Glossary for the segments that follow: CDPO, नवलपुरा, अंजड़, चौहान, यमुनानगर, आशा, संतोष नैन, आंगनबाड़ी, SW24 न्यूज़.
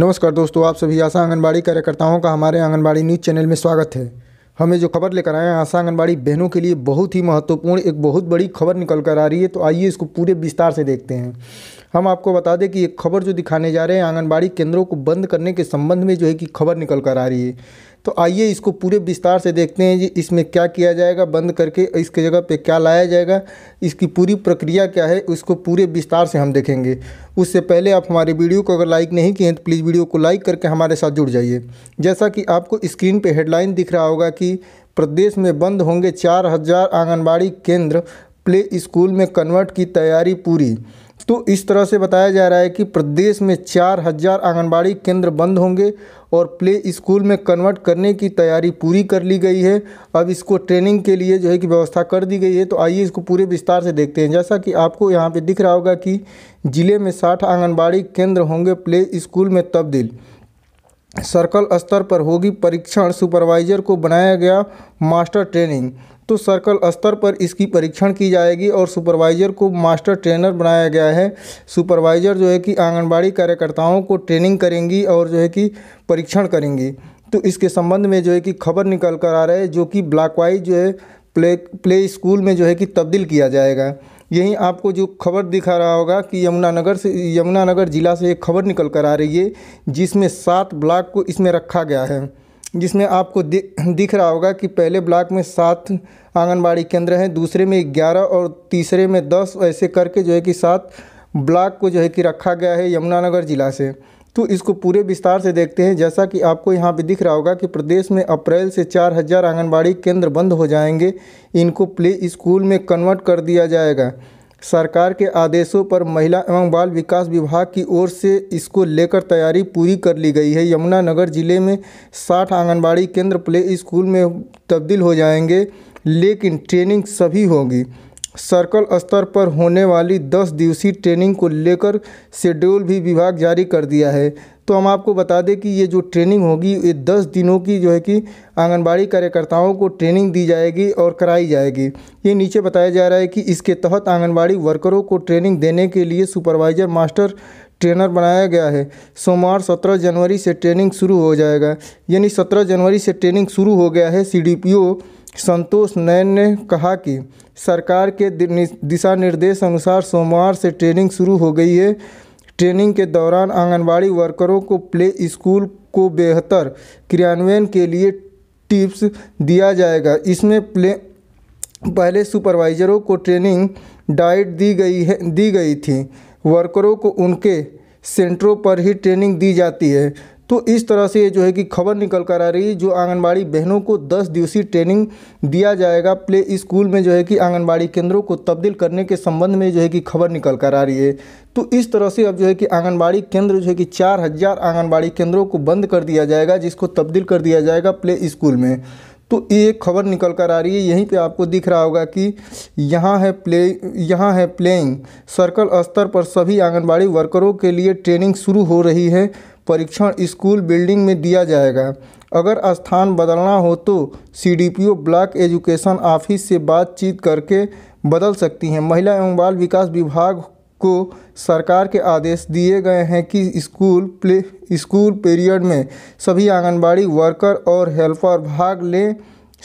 नमस्कार दोस्तों, आप सभी आशा आंगनबाड़ी कार्यकर्ताओं का हमारे आंगनबाड़ी न्यूज़ चैनल में स्वागत है। हमें जो खबर लेकर आए हैं आशा आंगनबाड़ी बहनों के लिए बहुत ही महत्वपूर्ण, एक बहुत बड़ी खबर निकल कर आ रही है, तो आइए इसको पूरे विस्तार से देखते हैं। हम आपको बता दें कि एक खबर जो दिखाने जा रहे हैं आंगनबाड़ी केंद्रों को बंद करने के संबंध में जो है कि खबर निकल कर आ रही है, तो आइए इसको पूरे विस्तार से देखते हैं जी। इसमें क्या किया जाएगा, बंद करके इसके जगह पे क्या लाया जाएगा, इसकी पूरी प्रक्रिया क्या है, उसको पूरे विस्तार से हम देखेंगे। उससे पहले आप हमारे वीडियो को अगर लाइक नहीं किए हैं तो प्लीज़ वीडियो को लाइक करके हमारे साथ जुड़ जाइए। जैसा कि आपको स्क्रीन पर हेडलाइन दिख रहा होगा कि प्रदेश में बंद होंगे 4000 आंगनबाड़ी केंद्र, प्ले स्कूल में कन्वर्ट की तैयारी पूरी। तो इस तरह से बताया जा रहा है कि प्रदेश में 4000 आंगनबाड़ी केंद्र बंद होंगे और प्ले स्कूल में कन्वर्ट करने की तैयारी पूरी कर ली गई है। अब इसको ट्रेनिंग के लिए जो है कि व्यवस्था कर दी गई है, तो आइए इसको पूरे विस्तार से देखते हैं। जैसा कि आपको यहाँ पे दिख रहा होगा कि ज़िले में 60 आंगनबाड़ी केंद्र होंगे प्ले स्कूल में तब्दील। सर्कल स्तर पर होगी परीक्षण, सुपरवाइज़र को बनाया गया मास्टर ट्रेनिंग। तो सर्कल स्तर पर इसकी परीक्षण की जाएगी और सुपरवाइज़र को मास्टर ट्रेनर बनाया गया है। सुपरवाइज़र जो है कि आंगनबाड़ी कार्यकर्ताओं को ट्रेनिंग करेंगी और जो है कि परीक्षण करेंगी। तो इसके संबंध में जो है कि खबर निकल कर आ रहा है, जो कि ब्लॉक वाइज जो है प्ले स्कूल में जो है कि तब्दील किया जाएगा। यहीं आपको जो खबर दिखा रहा होगा कि यमुनानगर ज़िला से एक खबर निकल कर आ रही है, जिसमें 7 ब्लॉक को इसमें रखा गया है, जिसमें आपको दिख रहा होगा कि पहले ब्लॉक में 7 आंगनबाड़ी केंद्र हैं, दूसरे में 11 और तीसरे में 10, ऐसे करके जो है कि 7 ब्लॉक को जो है कि रखा गया है यमुनानगर ज़िला से। तो इसको पूरे विस्तार से देखते हैं। जैसा कि आपको यहाँ पे दिख रहा होगा कि प्रदेश में अप्रैल से 4000 आंगनबाड़ी केंद्र बंद हो जाएंगे, इनको प्ले स्कूल में कन्वर्ट कर दिया जाएगा। सरकार के आदेशों पर महिला एवं बाल विकास विभाग की ओर से इसको लेकर तैयारी पूरी कर ली गई है। यमुनानगर ज़िले में 60 आंगनबाड़ी केंद्र प्ले स्कूल में तब्दील हो जाएंगे, लेकिन ट्रेनिंग सभी होगी। सर्कल स्तर पर होने वाली 10 दिवसीय ट्रेनिंग को लेकर शेड्यूल भी विभाग जारी कर दिया है। तो हम आपको बता दें कि ये जो ट्रेनिंग होगी ये 10 दिनों की जो है कि आंगनबाड़ी कार्यकर्ताओं को ट्रेनिंग दी जाएगी और कराई जाएगी। ये नीचे बताया जा रहा है कि इसके तहत आंगनबाड़ी वर्करों को ट्रेनिंग देने के लिए सुपरवाइज़र मास्टर ट्रेनर बनाया गया है। सोमवार 17 जनवरी से ट्रेनिंग शुरू हो जाएगा, यानी 17 जनवरी से ट्रेनिंग शुरू हो गया है। CDPO संतोष नैन ने कहा कि सरकार के दिशा निर्देश अनुसार सोमवार से ट्रेनिंग शुरू हो गई है। ट्रेनिंग के दौरान आंगनबाड़ी वर्करों को प्ले स्कूल को बेहतर क्रियान्वयन के लिए टिप्स दिया जाएगा। इसमें पहले सुपरवाइज़रों को ट्रेनिंग डाइट दी गई थी। वर्करों को उनके सेंटरों पर ही ट्रेनिंग दी जाती है। तो इस तरह से जो है कि खबर निकल कर आ रही है, जो आंगनबाड़ी बहनों को 10 दिवसीय ट्रेनिंग दिया जाएगा प्ले स्कूल में जो है कि आंगनबाड़ी केंद्रों को तब्दील करने के संबंध में जो है कि खबर निकल कर आ रही है। तो इस तरह से अब जो है कि आंगनबाड़ी केंद्र जो है कि 4000 आंगनबाड़ी केंद्रों को बंद कर दिया जाएगा, जिसको तब्दील कर दिया जाएगा प्ले स्कूल में। तो ये खबर निकल कर आ रही है। यहीं पे आपको दिख रहा होगा कि यहाँ है प्लेइंग। सर्कल स्तर पर सभी आंगनबाड़ी वर्करों के लिए ट्रेनिंग शुरू हो रही है। परीक्षण स्कूल बिल्डिंग में दिया जाएगा। अगर स्थान बदलना हो तो CDPO ब्लॉक एजुकेशन ऑफिस से बातचीत करके बदल सकती हैं। महिला एवं बाल विकास विभाग को सरकार के आदेश दिए गए हैं कि प्ले स्कूल पीरियड में सभी आंगनबाड़ी वर्कर और हेल्पर भाग लें,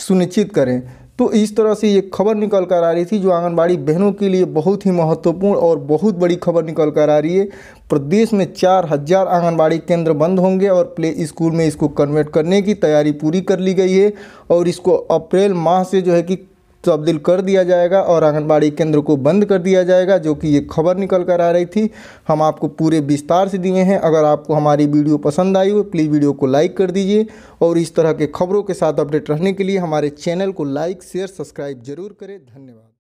सुनिश्चित करें। तो इस तरह से ये खबर निकल कर आ रही थी, जो आंगनबाड़ी बहनों के लिए बहुत ही महत्वपूर्ण और बहुत बड़ी खबर निकल कर आ रही है। प्रदेश में 4000 आंगनबाड़ी केंद्र बंद होंगे और प्ले स्कूल में इसको कन्वर्ट करने की तैयारी पूरी कर ली गई है और इसको अप्रैल माह से जो है कि तब्दील कर दिया जाएगा और आंगनबाड़ी केंद्र को बंद कर दिया जाएगा, जो कि ये खबर निकल कर आ रही थी। हम आपको पूरे विस्तार से दिए हैं। अगर आपको हमारी वीडियो पसंद आई हो प्लीज़ वीडियो को लाइक कर दीजिए और इस तरह के खबरों के साथ अपडेट रहने के लिए हमारे चैनल को लाइक, शेयर, सब्सक्राइब जरूर करें। धन्यवाद।